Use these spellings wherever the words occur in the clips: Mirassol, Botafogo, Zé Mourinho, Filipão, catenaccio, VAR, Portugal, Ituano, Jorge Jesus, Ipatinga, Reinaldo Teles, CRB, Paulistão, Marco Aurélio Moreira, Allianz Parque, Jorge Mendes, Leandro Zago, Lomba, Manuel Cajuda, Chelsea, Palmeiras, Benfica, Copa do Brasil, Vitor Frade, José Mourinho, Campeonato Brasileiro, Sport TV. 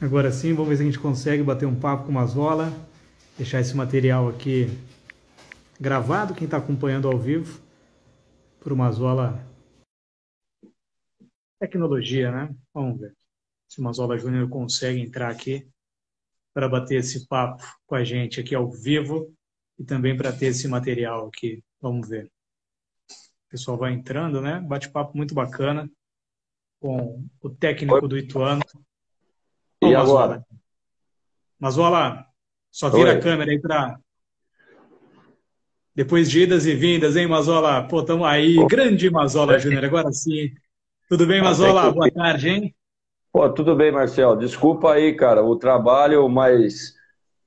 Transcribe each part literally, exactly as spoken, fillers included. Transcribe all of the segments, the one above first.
Agora sim, vamos ver se a gente consegue bater um papo com o Mazola, deixar esse material aqui gravado, quem está acompanhando ao vivo, por uma Mazola Tecnologia, né? Vamos ver se o Mazola Júnior consegue entrar aqui para bater esse papo com a gente aqui ao vivo e também para ter esse material aqui. Vamos ver. O pessoal vai entrando, né? Bate-papo muito bacana com o técnico do Ituano. E Mazola. Agora? Mazola, só vira Oi. a câmera aí para... Depois de idas e vindas, hein, Mazola? Pô, tamo aí. Pô. Grande Mazola Júnior, agora sim. Tudo bem, Mazola? Boa tarde, hein? Pô, tudo bem, Marcel. Desculpa aí, cara, o trabalho, mas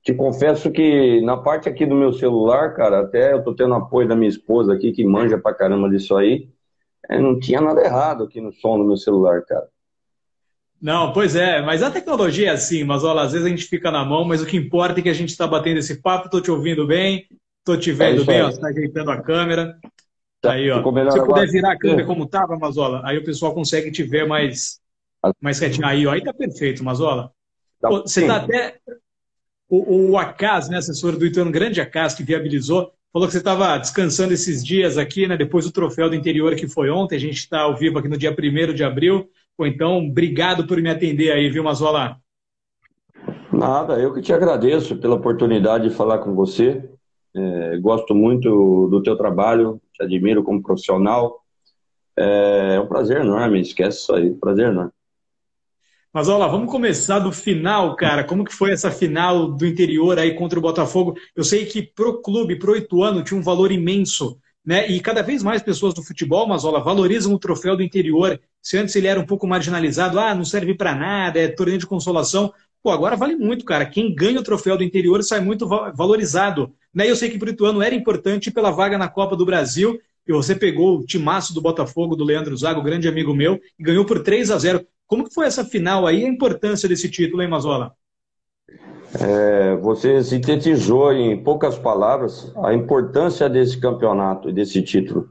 te confesso que na parte aqui do meu celular, cara, até eu tô tendo apoio da minha esposa aqui, que manja pra caramba disso aí. Não tinha nada errado aqui no som do meu celular, cara. Não, pois é, mas a tecnologia é assim, Mazola, às vezes a gente fica na mão, mas o que importa é que a gente tá batendo esse papo, tô te ouvindo bem. Tô te vendo é bem, ó, você tá ajeitando a câmera. Tá, aí, ó. Se eu puder virar a câmera como tava, Mazola, aí o pessoal consegue te ver mais, mais quietinho. Aí, ó, aí tá perfeito, Mazola. Tá, Pô, você tá até... O, o Acas, né, assessor do Ituano, grande Acas, que viabilizou, falou que você tava descansando esses dias aqui, né, depois do troféu do interior que foi ontem. A gente tá ao vivo aqui no dia primeiro de abril. Pô, então, obrigado por me atender aí, viu, Mazola? Nada, eu que te agradeço pela oportunidade de falar com você. É, gosto muito do teu trabalho, te admiro como profissional. É, é um prazer enorme, esquece isso aí, prazer enorme. Mas olha lá, vamos começar do final, cara. Como que foi essa final do interior aí contra o Botafogo? Eu sei que pro clube, pro Ituano, tinha um valor imenso, né? E cada vez mais pessoas do futebol, Mazola, valorizam o troféu do interior. Se antes ele era um pouco marginalizado, ah, não serve pra nada, é torneio de consolação. Pô, agora vale muito, cara. Quem ganha o troféu do interior sai muito valorizado. Né? Eu sei que para o Ituano era importante pela vaga na Copa do Brasil. E você pegou o timaço do Botafogo, do Leandro Zago, grande amigo meu, e ganhou por três a zero. Como que foi essa final aí, a importância desse título, hein, Mazola? É, você sintetizou em poucas palavras a importância desse campeonato e desse título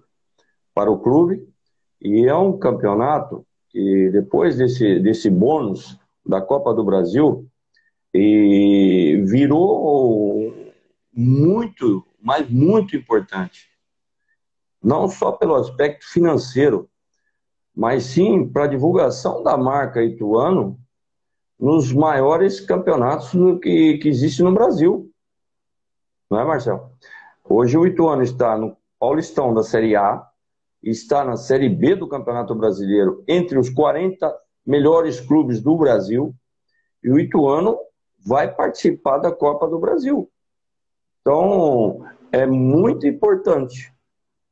para o clube. E é um campeonato que, depois desse, desse bônus da Copa do Brasil, e virou muito, mas muito importante. Não só pelo aspecto financeiro, mas sim para a divulgação da marca Ituano nos maiores campeonatos que, que existe no Brasil. Não é, Marcelo? Hoje o Ituano está no Paulistão da Série A, está na Série B do Campeonato Brasileiro, entre os quarenta melhores clubes do Brasil, e o Ituano vai participar da Copa do Brasil. Então, é muito importante.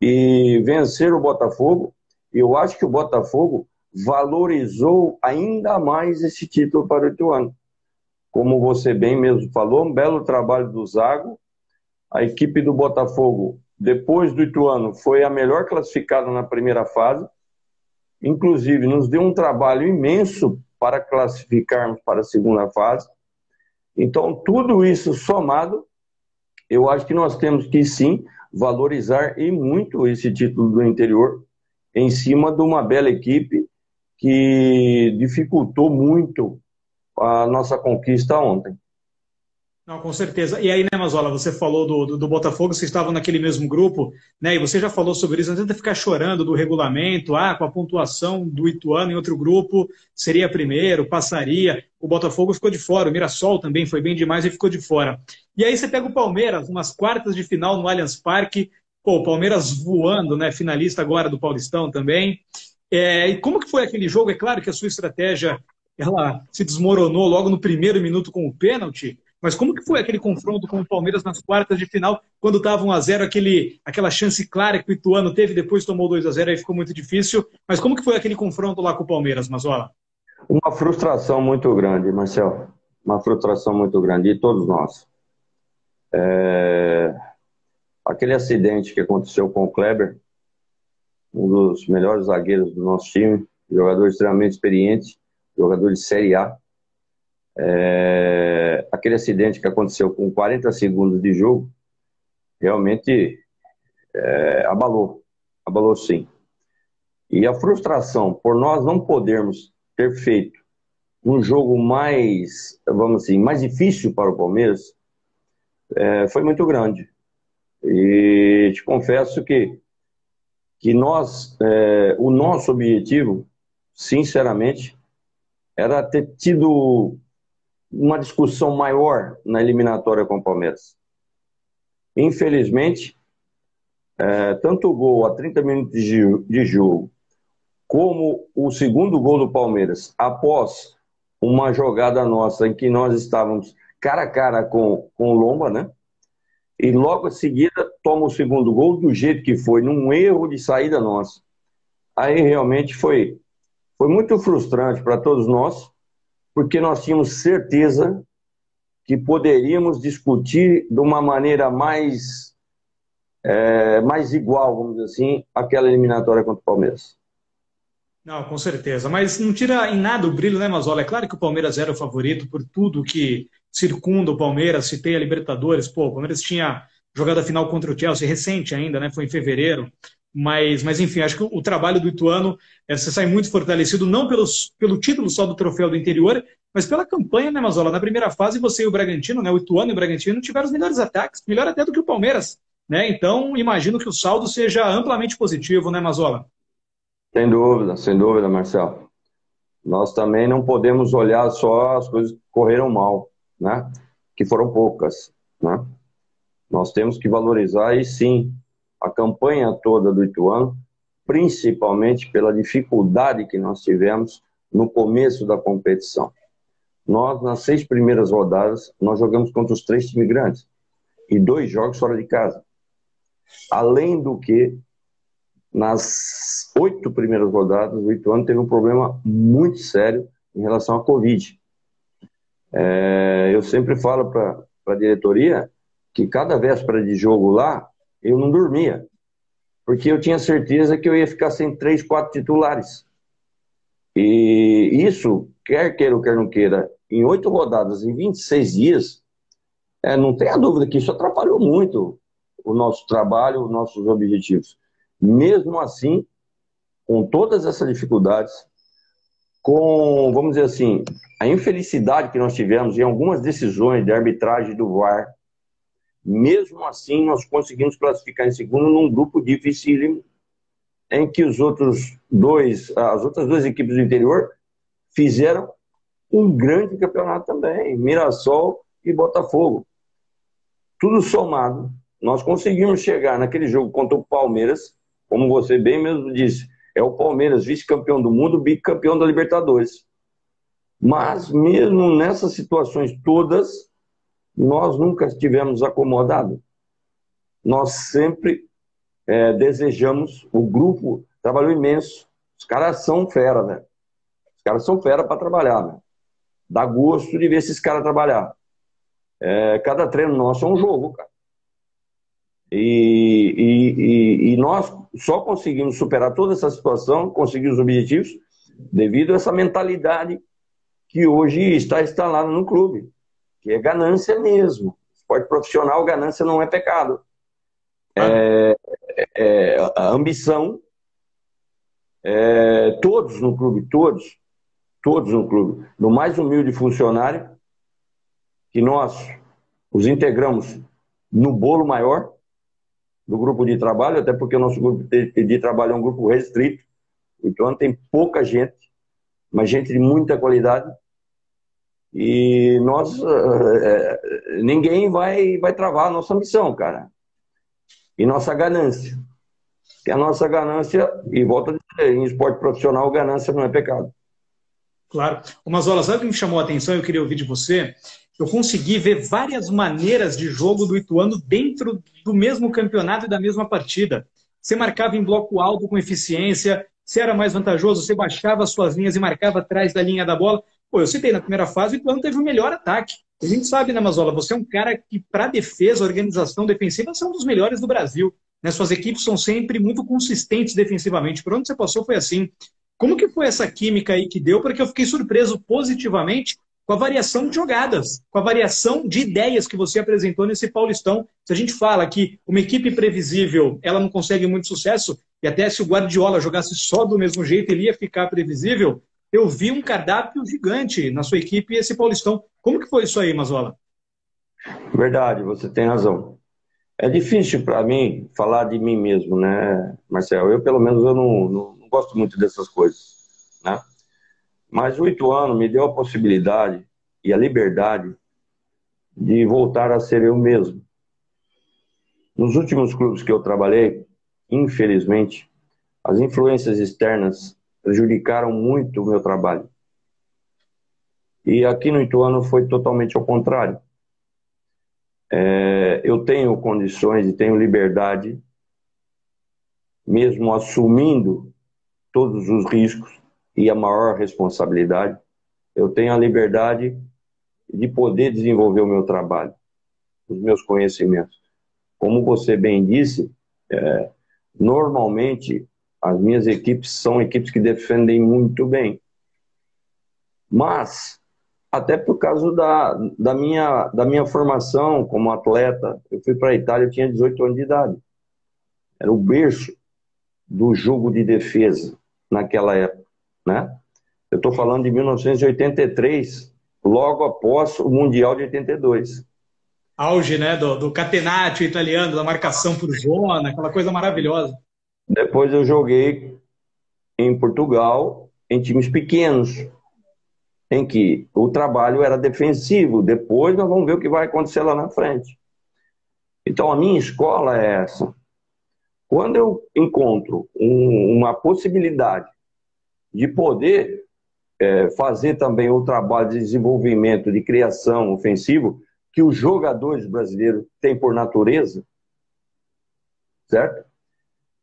E vencer o Botafogo, eu acho que o Botafogo valorizou ainda mais esse título para o Ituano. Como você bem mesmo falou, um belo trabalho do Zago. A equipe do Botafogo, depois do Ituano, foi a melhor classificada na primeira fase. Inclusive, nos deu um trabalho imenso para classificarmos para a segunda fase. Então, tudo isso somado, eu acho que nós temos que, sim, valorizar e muito esse título do interior em cima de uma bela equipe que dificultou muito a nossa conquista ontem. Não, com certeza. E aí, né, Mazola, você falou do, do, do Botafogo, vocês estavam naquele mesmo grupo, né, e você já falou sobre isso, não tenta ficar chorando do regulamento, ah, com a pontuação do Ituano em outro grupo, seria primeiro, passaria, o Botafogo ficou de fora, o Mirassol também foi bem demais e ficou de fora. E aí você pega o Palmeiras, umas quartas de final no Allianz Parque, pô, o Palmeiras voando, né, finalista agora do Paulistão também, é, e como que foi aquele jogo? É claro que a sua estratégia, ela se desmoronou logo no primeiro minuto com o pênalti, mas como que foi aquele confronto com o Palmeiras nas quartas de final, quando estava um a zero, aquela chance clara que o Ituano teve, depois tomou dois a zero, aí ficou muito difícil. Mas como que foi aquele confronto lá com o Palmeiras, Mazola? Uma frustração muito grande, Marcel. Uma frustração muito grande, de todos nós. É... Aquele acidente que aconteceu com o Kleber, um dos melhores zagueiros do nosso time, jogador extremamente experiente, jogador de Série A. É, aquele acidente que aconteceu com quarenta segundos de jogo realmente é, abalou, abalou sim. E a frustração por nós não podermos ter feito um jogo mais, vamos assim, mais difícil para o Palmeiras, é, foi muito grande. E te confesso que, que nós, é, o nosso objetivo, sinceramente, era ter tido uma discussão maior na eliminatória com o Palmeiras. Infelizmente, é, tanto o gol a trinta minutos de, de jogo, como o segundo gol do Palmeiras, após uma jogada nossa em que nós estávamos cara a cara com, com o Lomba, né? E logo em seguida toma o segundo gol do jeito que foi, num erro de saída nossa. Aí realmente foi, foi muito frustrante para todos nós, porque nós tínhamos certeza que poderíamos discutir de uma maneira mais, é, mais igual, vamos dizer assim, aquela eliminatória contra o Palmeiras. Não, com certeza, mas não tira em nada o brilho, né, Mazola? É claro que o Palmeiras era o favorito por tudo que circunda o Palmeiras, citei a Libertadores, pô, o Palmeiras tinha jogado a final contra o Chelsea, recente ainda, né, foi em fevereiro, mas, mas enfim, acho que o, o trabalho do Ituano, é, você sai muito fortalecido, não pelos, pelo título só do troféu do interior, mas pela campanha, né, Mazola? Na primeira fase, você e o Bragantino, né, o Ituano e o Bragantino tiveram os melhores ataques, melhor até do que o Palmeiras, né, então imagino que o saldo seja amplamente positivo, né, Mazola? Sem dúvida, sem dúvida, Marcelo. Nós também não podemos olhar só as coisas que correram mal, né? Que foram poucas, né? Nós temos que valorizar, e sim, a campanha toda do Ituano, principalmente pela dificuldade que nós tivemos no começo da competição. Nós, nas seis primeiras rodadas, nós jogamos contra os três times grandes e dois jogos fora de casa. Além do que, nas oito primeiras rodadas, o Ituano teve um problema muito sério em relação à Covid. É, eu sempre falo para a diretoria que cada véspera de jogo lá, eu não dormia, porque eu tinha certeza que eu ia ficar sem três, quatro titulares. E isso, quer queira ou quer não queira, em oito rodadas, em vinte e seis dias, é, não tenha dúvida que isso atrapalhou muito o nosso trabalho, os nossos objetivos. Mesmo assim, com todas essas dificuldades, com, vamos dizer assim, a infelicidade que nós tivemos em algumas decisões de arbitragem do V A R, mesmo assim nós conseguimos classificar em segundo num grupo dificílimo, em que os outros dois, as outras duas equipes do interior fizeram um grande campeonato também, Mirassol e Botafogo. Tudo somado, nós conseguimos chegar naquele jogo contra o Palmeiras. Como você bem mesmo disse, é o Palmeiras vice-campeão do mundo, bicampeão da Libertadores. Mas mesmo nessas situações todas, nós nunca estivemos acomodados. Nós sempre é, desejamos, o grupo trabalhou imenso. Os caras são fera, né? Os caras são fera para trabalhar, né? Dá gosto de ver esses caras trabalhar. É, cada treino nosso é um jogo, cara. E, e, e, e nós só conseguimos superar toda essa situação, conseguir os objetivos, devido a essa mentalidade que hoje está instalada no clube, que é ganância mesmo. Esporte profissional, ganância não é pecado. É, é, a ambição, é, todos no clube, todos, todos no clube, do mais humilde funcionário, que nós os integramos no bolo maior do grupo de trabalho, até porque o nosso grupo de, de trabalho é um grupo restrito, então tem pouca gente, mas gente de muita qualidade, e nós, é, ninguém vai, vai travar a nossa missão, cara, e nossa ganância, que a nossa ganância, e volto a dizer, em esporte profissional, ganância não é pecado. Claro. O Mazola, sabe o que me chamou a atenção, eu queria ouvir de você? Eu consegui ver várias maneiras de jogo do Ituano dentro do mesmo campeonato e da mesma partida. Você marcava em bloco alto com eficiência, você era mais vantajoso, você baixava suas linhas e marcava atrás da linha da bola. Pô, eu citei na primeira fase, o Ituano teve o melhor ataque. A gente sabe, né, Mazola, você é um cara que, para defesa, organização defensiva, você é um dos melhores do Brasil. Né? Suas equipes são sempre muito consistentes defensivamente. Por onde você passou foi assim. Como que foi essa química aí que deu? Porque eu fiquei surpreso positivamente com a variação de jogadas, com a variação de ideias que você apresentou nesse Paulistão. Se a gente fala que uma equipe previsível, ela não consegue muito sucesso, e até se o Guardiola jogasse só do mesmo jeito, ele ia ficar previsível, eu vi um cardápio gigante na sua equipe, esse Paulistão. Como que foi isso aí, Mazola? Verdade, você tem razão. É difícil para mim falar de mim mesmo, né, Marcelo? Eu, pelo menos, eu não, não, não gosto muito dessas coisas, né? Mas o Ituano me deu a possibilidade e a liberdade de voltar a ser eu mesmo. Nos últimos clubes que eu trabalhei, infelizmente, as influências externas prejudicaram muito o meu trabalho. E aqui no Ituano foi totalmente ao contrário. É, eu tenho condições e tenho liberdade, mesmo assumindo todos os riscos e a maior responsabilidade, eu tenho a liberdade de poder desenvolver o meu trabalho, os meus conhecimentos. Como você bem disse, é, normalmente as minhas equipes são equipes que defendem muito bem. Mas, até por causa da, da, minha, da minha formação como atleta, eu fui para a Itália, eu tinha dezoito anos de idade. Era o berço do jogo de defesa naquela época, né? Eu estou falando de mil novecentos e oitenta e três, logo após o Mundial de oitenta e dois. Auge, né? Do, do catenaccio italiano, da marcação por zona, aquela coisa maravilhosa. Depois eu joguei em Portugal, em times pequenos, em que o trabalho era defensivo. Depois nós vamos ver o que vai acontecer lá na frente. Então a minha escola é essa. Quando eu encontro um, uma possibilidade de poder é, fazer também o trabalho de desenvolvimento, de criação ofensivo, que os jogadores brasileiros têm por natureza, certo?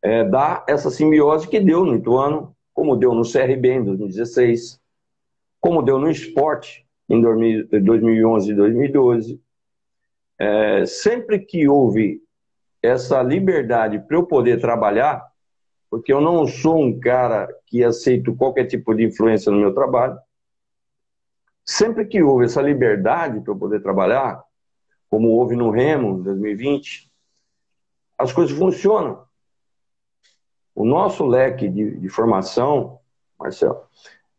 É, dá essa simbiose que deu no Ituano, como deu no C R B em dois mil e dezesseis, como deu no esporte em dois mil e onze e dois mil e doze. É, sempre que houve essa liberdade para eu poder trabalhar, porque eu não sou um cara que aceito qualquer tipo de influência no meu trabalho, sempre que houve essa liberdade para eu poder trabalhar, como houve no Remo em dois mil e vinte, as coisas funcionam. O nosso leque de, de formação, Marcelo,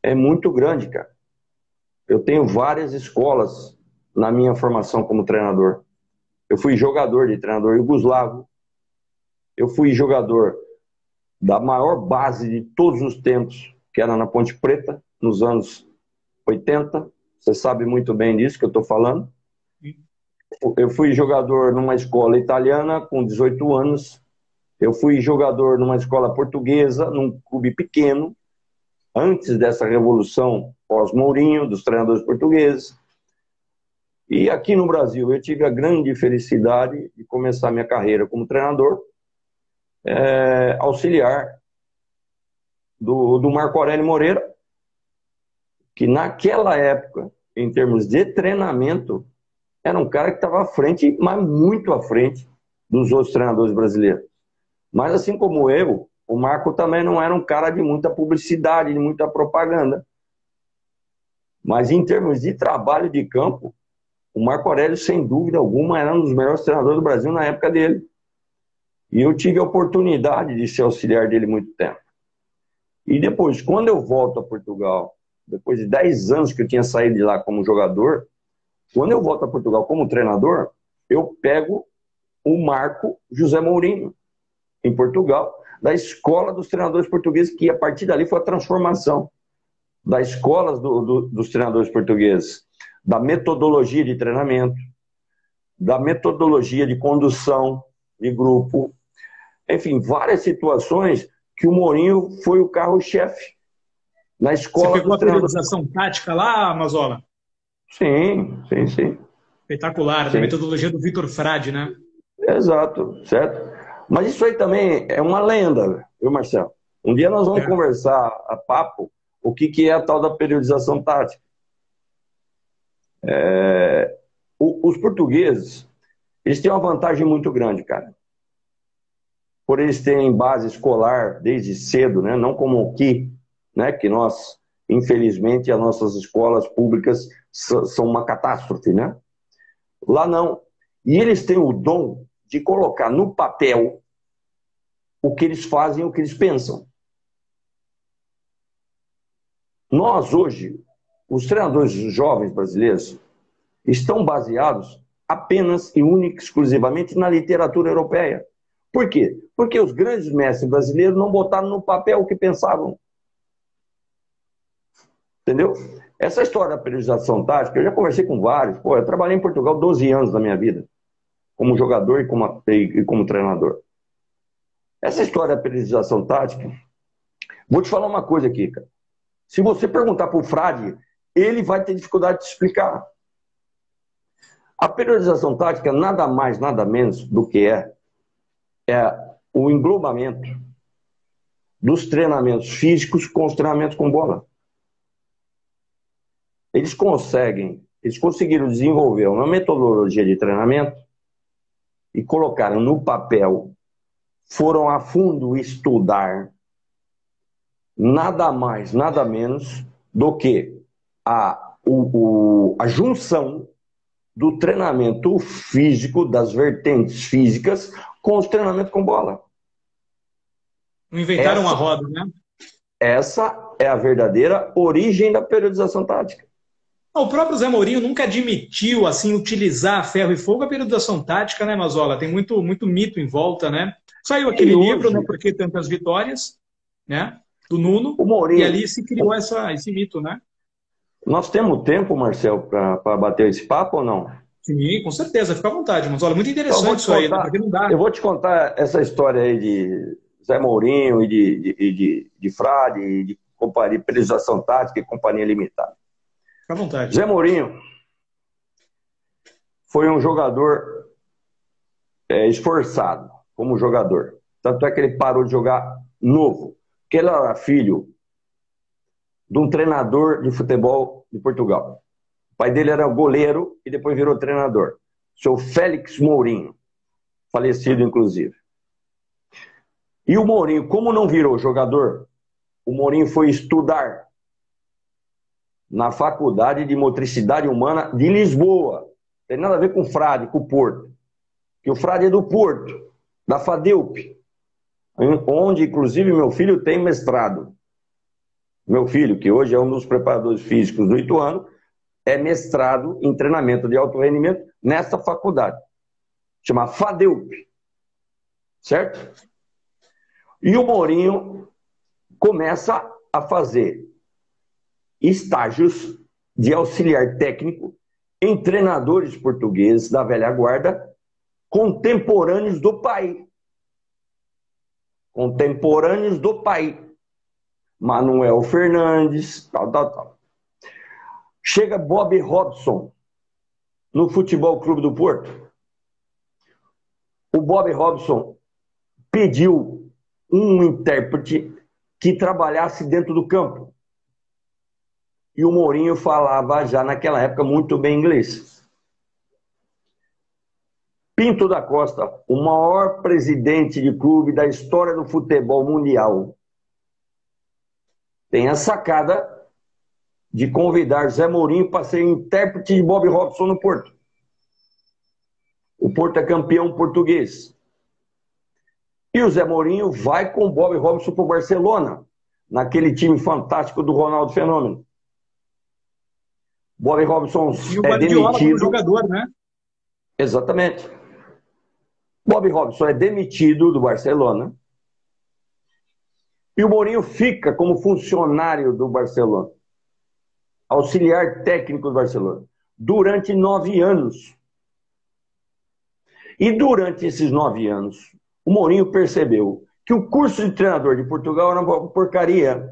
é muito grande, cara. Eu tenho várias escolas na minha formação como treinador. Eu fui jogador de treinador iugoslavo. Eu fui jogador da maior base de todos os tempos, que era na Ponte Preta, nos anos oitenta. Você sabe muito bem disso que eu estou falando. Eu fui jogador numa escola italiana com dezoito anos. Eu fui jogador numa escola portuguesa, num clube pequeno, antes dessa revolução pós-Mourinho, dos treinadores portugueses. E aqui no Brasil, eu tive a grande felicidade de começar minha carreira como treinador, é, auxiliar do, do Marco Aurélio Moreira, que naquela época, em termos de treinamento, era um cara que estava à frente, mas muito à frente dos outros treinadores brasileiros. Mas assim como eu, o Marco também não era um cara de muita publicidade, de muita propaganda. Mas em termos de trabalho de campo, o Marco Aurélio, sem dúvida alguma, era um dos melhores treinadores do Brasil na época dele. E eu tive a oportunidade de ser auxiliar dele muito tempo. E depois, quando eu volto a Portugal, depois de dez anos que eu tinha saído de lá como jogador, quando eu volto a Portugal como treinador, eu pego o Marco José Mourinho, em Portugal, da escola dos treinadores portugueses, que a partir dali foi a transformação das escolas do, do, dos treinadores portugueses, da metodologia de treinamento, da metodologia de condução de grupo, enfim, várias situações que o Mourinho foi o carro-chefe na escola. Você pegou a periodização tática lá, Mazola? Sim, sim, sim. Espetacular, sim. Da metodologia do Vitor Frade, né? Exato, certo? Mas isso aí também é uma lenda, viu, Marcelo? Um dia nós vamos é. conversar a papo o que, que é a tal da periodização tática. É, o, os portugueses, eles têm uma vantagem muito grande, cara. Por eles terem base escolar desde cedo, né? Não como aqui, né? Que nós, infelizmente, as nossas escolas públicas são uma catástrofe, né? Lá não. E eles têm o dom de colocar no papel o que eles fazem, o que eles pensam. Nós, hoje, os treinadores jovens brasileiros estão baseados apenas e única e exclusivamente na literatura europeia. Por quê? Porque os grandes mestres brasileiros não botaram no papel o que pensavam. Entendeu? Essa história da periodização tática, eu já conversei com vários. Pô, eu trabalhei em Portugal doze anos da minha vida, como jogador e como, e como treinador. Essa história da periodização tática, vou te falar uma coisa aqui, cara. Se você perguntar para o Frade, ele vai ter dificuldade de te explicar. A periodização tática, nada mais, nada menos do que é, é o englobamento dos treinamentos físicos com os treinamentos com bola. Eles conseguem, eles conseguiram desenvolver uma metodologia de treinamento e colocaram no papel, foram a fundo estudar nada mais, nada menos do que a, o, o, a junção do treinamento físico, das vertentes físicas, com os treinamentos com bola. Não inventaram essa, uma roda, né? Essa é a verdadeira origem da periodização tática. O próprio Zé Mourinho nunca admitiu, assim, utilizar a ferro e fogo a periodização tática, né, Mazola? Tem muito, muito mito em volta, né? Saiu aquele hoje... livro, né, Por que Tantas Vitórias, né, do Nuno, o Mourinho... e ali se criou essa, esse mito, né? Nós temos tempo, Marcel, para bater esse papo ou não? Sim, com certeza, fica à vontade, Mazola. Muito interessante isso aí, né? Porque não dá. Eu vou te contar essa história aí de Zé Mourinho e de, de, de, de, de Frade, e de companhia, periodização tática e companhia limitada. Fica à vontade. Zé Mourinho foi um jogador é, esforçado como jogador. Tanto é que ele parou de jogar novo, porque ele era filho de um treinador de futebol de Portugal. O pai dele era goleiro e depois virou treinador. Seu Félix Mourinho, falecido inclusive. E o Mourinho, como não virou jogador, o Mourinho foi estudar na Faculdade de Motricidade Humana de Lisboa. Tem nada a ver com o Frade, com o Porto. Que o Frade é do Porto, da FADUP, onde inclusive meu filho tem mestrado. Meu filho, que hoje é um dos preparadores físicos do Ituano, é mestrado em treinamento de alto rendimento nessa faculdade. Chama FADUP. Certo? E o Mourinho começa a fazer estágios de auxiliar técnico em treinadores portugueses da velha guarda, contemporâneos do pai. Contemporâneos do pai. Manuel Fernandes, tal, tal, tal. Chega Bobby Robson no Futebol Clube do Porto. O Bobby Robson pediu um intérprete que trabalhasse dentro do campo. E o Mourinho falava já naquela época muito bem inglês. Pinto da Costa, o maior presidente de clube da história do futebol mundial, tem a sacada de convidar Zé Mourinho para ser intérprete de Bobby Robson no Porto. O Porto é campeão português. E o Zé Mourinho vai com o Bobby Robson para o Barcelona, naquele time fantástico do Ronaldo Fenômeno. Bobby Robson é demitido. Jogador, né? Exatamente. Bobby Robson é demitido do Barcelona. E o Mourinho fica como funcionário do Barcelona, auxiliar técnico do Barcelona, durante nove anos. E durante esses nove anos, o Mourinho percebeu que o curso de treinador de Portugal era uma porcaria.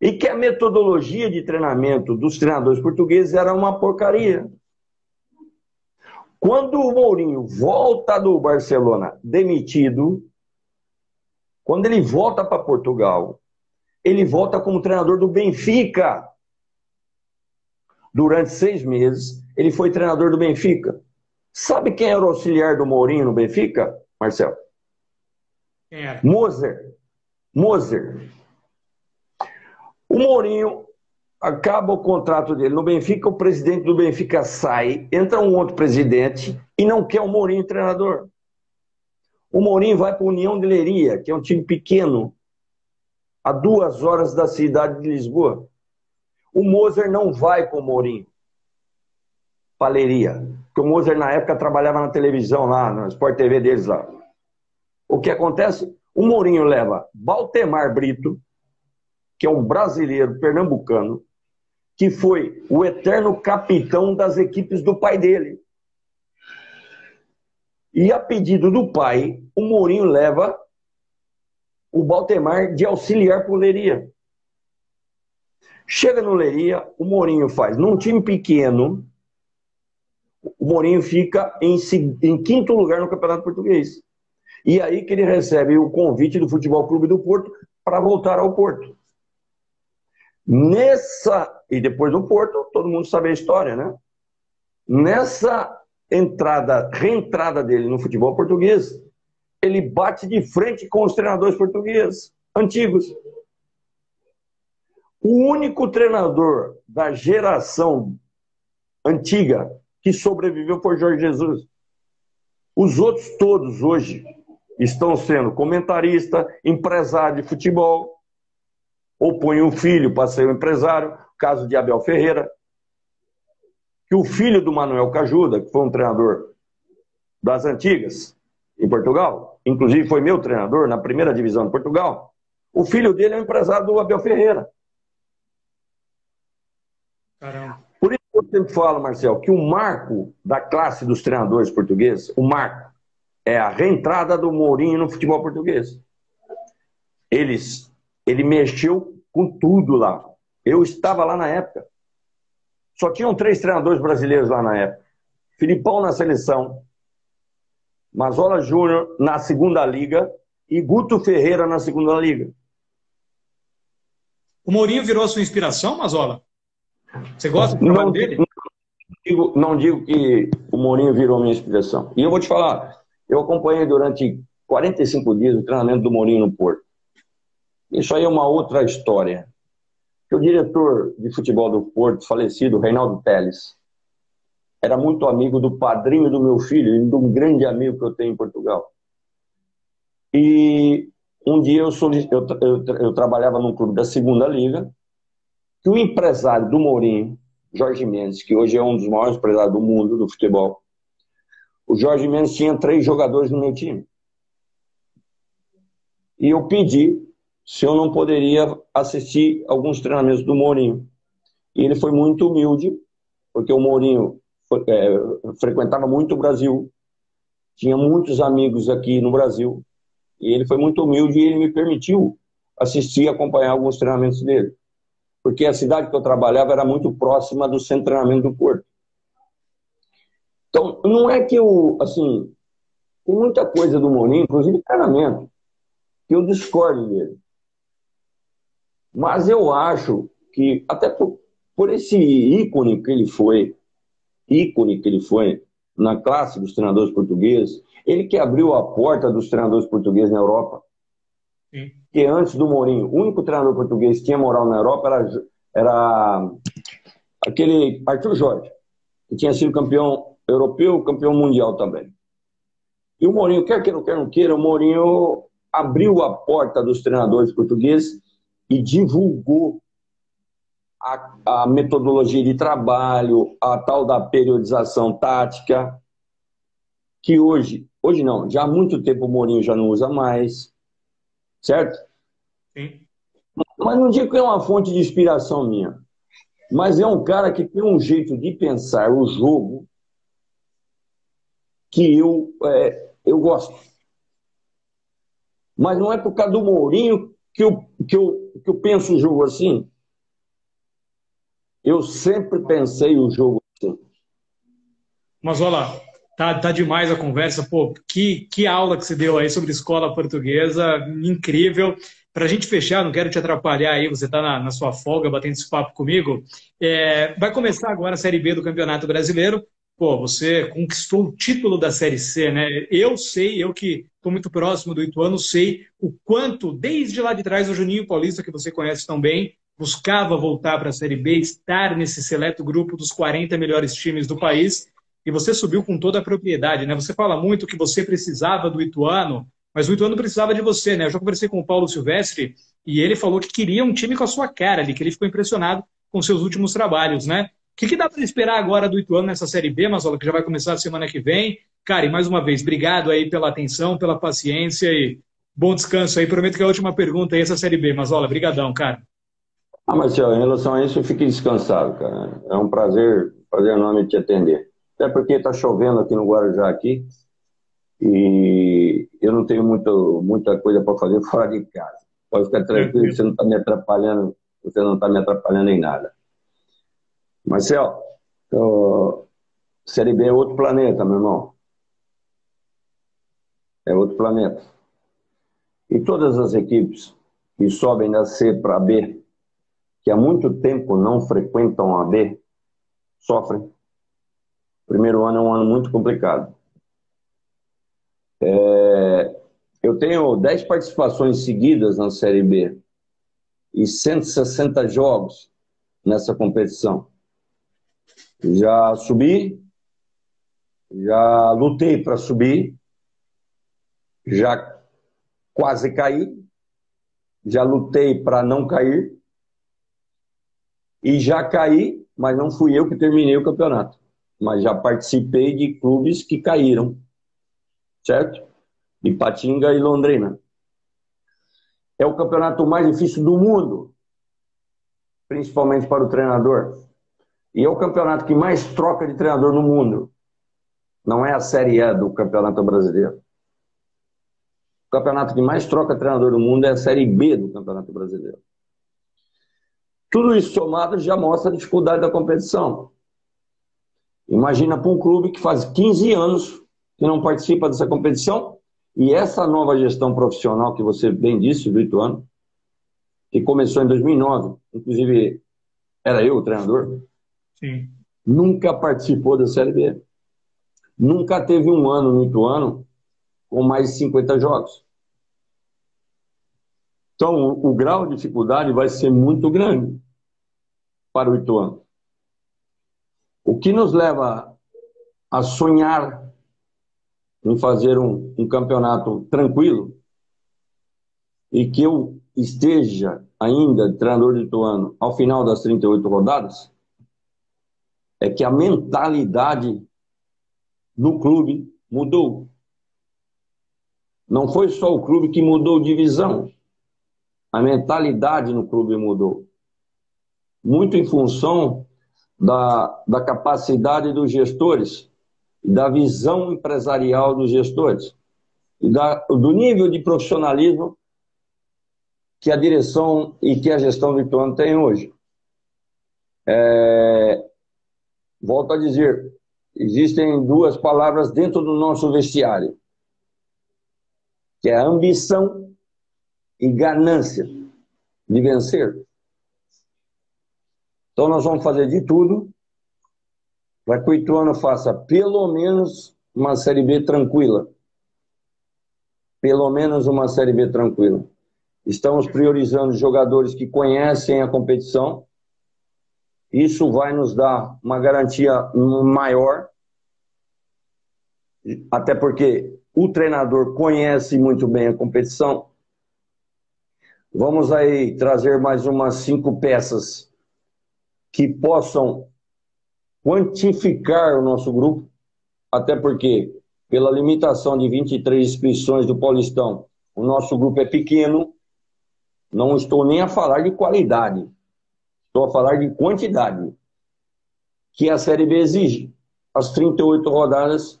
E que a metodologia de treinamento dos treinadores portugueses era uma porcaria. Quando o Mourinho volta do Barcelona demitido... Quando ele volta para Portugal, ele volta como treinador do Benfica. Durante seis meses, ele foi treinador do Benfica. Sabe quem era o auxiliar do Mourinho no Benfica, Marcelo? Quem era? Mozer. Mozer. O Mourinho acaba o contrato dele no Benfica, o presidente do Benfica sai, entra um outro presidente e não quer o Mourinho treinador. O Mourinho vai para a União de Leiria, que é um time pequeno, a duas horas da cidade de Lisboa. O Mozer não vai com o Mourinho. Paleria. Porque o Mozer, na época, trabalhava na televisão lá, na Sport T V deles lá. O que acontece? O Mourinho leva Baltemar Brito, que é um brasileiro pernambucano, que foi o eterno capitão das equipes do pai dele. E a pedido do pai, o Mourinho leva o Baltemar de auxiliar para o Leiria. Chega no Leiria, o Mourinho faz. Num time pequeno, o Mourinho fica em, em quinto lugar no Campeonato Português. E aí que ele recebe o convite do Futebol Clube do Porto para voltar ao Porto. Nessa, e depois do Porto, todo mundo sabe a história, né? Nessa entrada, reentrada dele no futebol português, ele bate de frente com os treinadores portugueses antigos. O único treinador da geração antiga que sobreviveu foi Jorge Jesus. Os outros todos hoje estão sendo comentarista, empresário de futebol, ou põe um filho para ser um empresário, caso de Abel Ferreira, que o filho do Manuel Cajuda, que foi um treinador das antigas em Portugal, inclusive foi meu treinador na primeira divisão de Portugal, o filho dele é um empresário do Abel Ferreira. Caramba. Por isso que eu sempre falo, Marcel, que o marco da classe dos treinadores portugueses, o marco, é a reentrada do Mourinho no futebol português. Eles... Ele mexeu com tudo lá. Eu estava lá na época. Só tinham três treinadores brasileiros lá na época. Filipão na seleção, Mazola Júnior na segunda liga e Guto Ferreira na segunda liga. O Mourinho virou sua inspiração, Mazola? Você gosta do trabalho não, dele? Não digo, não digo que o Mourinho virou minha inspiração. E eu vou te falar, eu acompanhei durante quarenta e cinco dias o treinamento do Mourinho no Porto. Isso aí é uma outra história. O diretor de futebol do Porto, falecido, Reinaldo Teles, era muito amigo do padrinho do meu filho e de um grande amigo que eu tenho em Portugal. E um dia eu, solic... eu, eu, eu trabalhava num clube da segunda liga, que o empresário do Mourinho, Jorge Mendes, que hoje é um dos maiores empresários do mundo do futebol, o Jorge Mendes tinha três jogadores no meu time. E eu pedi se eu não poderia assistir alguns treinamentos do Mourinho. E ele foi muito humilde, porque o Mourinho foi, é, frequentava muito o Brasil, tinha muitos amigos aqui no Brasil, e ele foi muito humilde e ele me permitiu assistir e acompanhar alguns treinamentos dele. Porque a cidade que eu trabalhava era muito próxima do centro de treinamento do Porto. Então, não é que eu, assim, tem muita coisa do Mourinho, inclusive treinamento, que eu discordo dele. Mas eu acho que, até por, por esse ícone que ele foi, ícone que ele foi na classe dos treinadores portugueses, ele que abriu a porta dos treinadores portugueses na Europa. Sim. Que antes do Mourinho, o único treinador português que tinha moral na Europa era, era aquele Arthur Jorge, que tinha sido campeão europeu, campeão mundial também. E o Mourinho, quer queira ou quer não queira, o Mourinho abriu a porta dos treinadores portugueses e divulgou a, a metodologia de trabalho, a tal da periodização tática, que hoje, hoje não, já há muito tempo o Mourinho já não usa mais, certo? Sim. Mas não digo que é uma fonte de inspiração minha, mas é um cara que tem um jeito de pensar o jogo que eu, é, eu gosto. Mas não é por causa do Mourinho que eu, que, eu, que eu penso o jogo assim. Eu sempre pensei o jogo assim. Mas olha lá, tá, tá demais a conversa. Pô, que, que aula que você deu aí sobre escola portuguesa, incrível. Pra gente fechar, não quero te atrapalhar aí, você tá na, na sua folga batendo esse papo comigo. É, vai começar agora a Série B do Campeonato Brasileiro. Pô, você conquistou o título da Série C, né? Eu sei, eu que estou muito próximo do Ituano, sei o quanto, desde lá de trás, o Juninho Paulista, que você conhece tão bem, buscava voltar para a Série B, estar nesse seleto grupo dos quarenta melhores times do país, e você subiu com toda a propriedade, né? Você fala muito que você precisava do Ituano, Mas o Ituano precisava de você, né? Eu já conversei com o Paulo Silvestre e ele falou que queria um time com a sua cara ali, que ele ficou impressionado com seus últimos trabalhos, né? O que, que dá para esperar agora do Ituano nessa Série B, Mazola, que já vai começar a semana que vem? Cara, e mais uma vez, obrigado aí pela atenção, pela paciência e bom descanso aí. Prometo que a última pergunta é essa Série B, Mazola. Brigadão, cara. Ah, Marcelo, em relação a isso, fique descansado, cara. É um prazer, prazer enorme te atender. Até porque tá chovendo aqui no Guarujá, aqui, e eu não tenho muito, muita coisa para fazer fora de casa. Pode ficar tranquilo, você não está me atrapalhando, você não está me atrapalhando em nada. Marcelo, então, Série B é outro planeta, meu irmão. É outro planeta. E todas as equipes que sobem da C para B, que há muito tempo não frequentam a B, sofrem. O primeiro ano é um ano muito complicado. É... Eu tenho dez participações seguidas na Série B e cento e sessenta jogos nessa competição. Já subi, já lutei para subir, já quase caí, já lutei para não cair e já caí, mas não fui eu que terminei o campeonato. Mas já participei de clubes que caíram, certo? Ipatinga e Londrina. É o campeonato mais difícil do mundo, principalmente para o treinador. E é o campeonato que mais troca de treinador no mundo. Não é a Série A do Campeonato Brasileiro. O campeonato que mais troca de treinador no mundo é a Série B do Campeonato Brasileiro. Tudo isso somado já mostra a dificuldade da competição. Imagina para um clube que faz quinze anos que não participa dessa competição e essa nova gestão profissional que você bem disse, do Ituano, que começou em dois mil e nove, inclusive era eu o treinador. Sim. Nunca participou da Série B. Nunca teve um ano no Ituano com mais de cinquenta jogos. Então, o, o grau de dificuldade vai ser muito grande para o Ituano. O que nos leva a sonhar em fazer um, um campeonato tranquilo e que eu esteja ainda treinador do Ituano ao final das trinta e oito rodadas, é que a mentalidade do clube mudou. Não foi só o clube que mudou divisão. A mentalidade no clube mudou. Muito em função da, da capacidade dos gestores, da visão empresarial dos gestores, e da, do nível de profissionalismo que a direção e que a gestão do Ituano tem hoje. É... Volto a dizer, existem duas palavras dentro do nosso vestiário, que é ambição e ganância de vencer. Então nós vamos fazer de tudo para que o Ituano faça pelo menos uma Série B tranquila. Pelo menos uma Série B tranquila. Estamos priorizando jogadores que conhecem a competição. Isso vai nos dar uma garantia maior, até porque o treinador conhece muito bem a competição. Vamos aí trazer mais umas cinco peças que possam quantificar o nosso grupo, até porque pela limitação de vinte e três inscrições do Paulistão, o nosso grupo é pequeno. Não estou nem a falar de qualidade. Estou a falar de quantidade que a Série B exige. As trinta e oito rodadas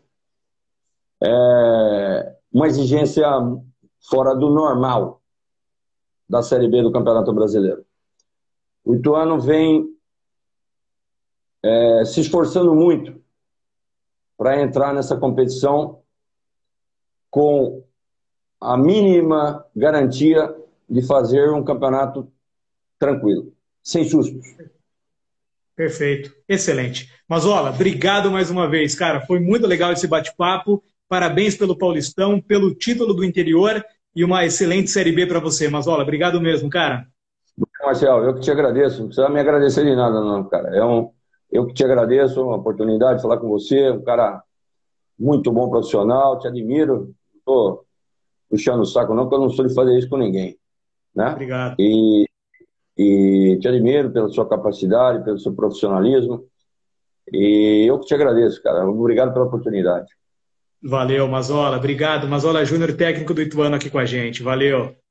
é uma exigência fora do normal da Série B do Campeonato Brasileiro. O Ituano vem é, se esforçando muito para entrar nessa competição com a mínima garantia de fazer um campeonato tranquilo. Sem sustos. Perfeito. Excelente. Mazola, obrigado mais uma vez, cara. Foi muito legal esse bate-papo. Parabéns pelo Paulistão, pelo título do interior e uma excelente Série B para você, Mazola. Obrigado mesmo, cara. Marcelo, eu que te agradeço. Não precisa me agradecer de nada, não, cara. É um... Eu que te agradeço a oportunidade de falar com você. Um cara muito bom profissional. Te admiro. Tô... puxando o saco não, porque eu não sou de fazer isso com ninguém, né? Obrigado. E, e te admiro pela sua capacidade, pelo seu profissionalismo, e eu que te agradeço, cara. Obrigado pela oportunidade. Valeu, Mazola. Obrigado. Mazola Júnior, técnico do Ituano, aqui com a gente. Valeu.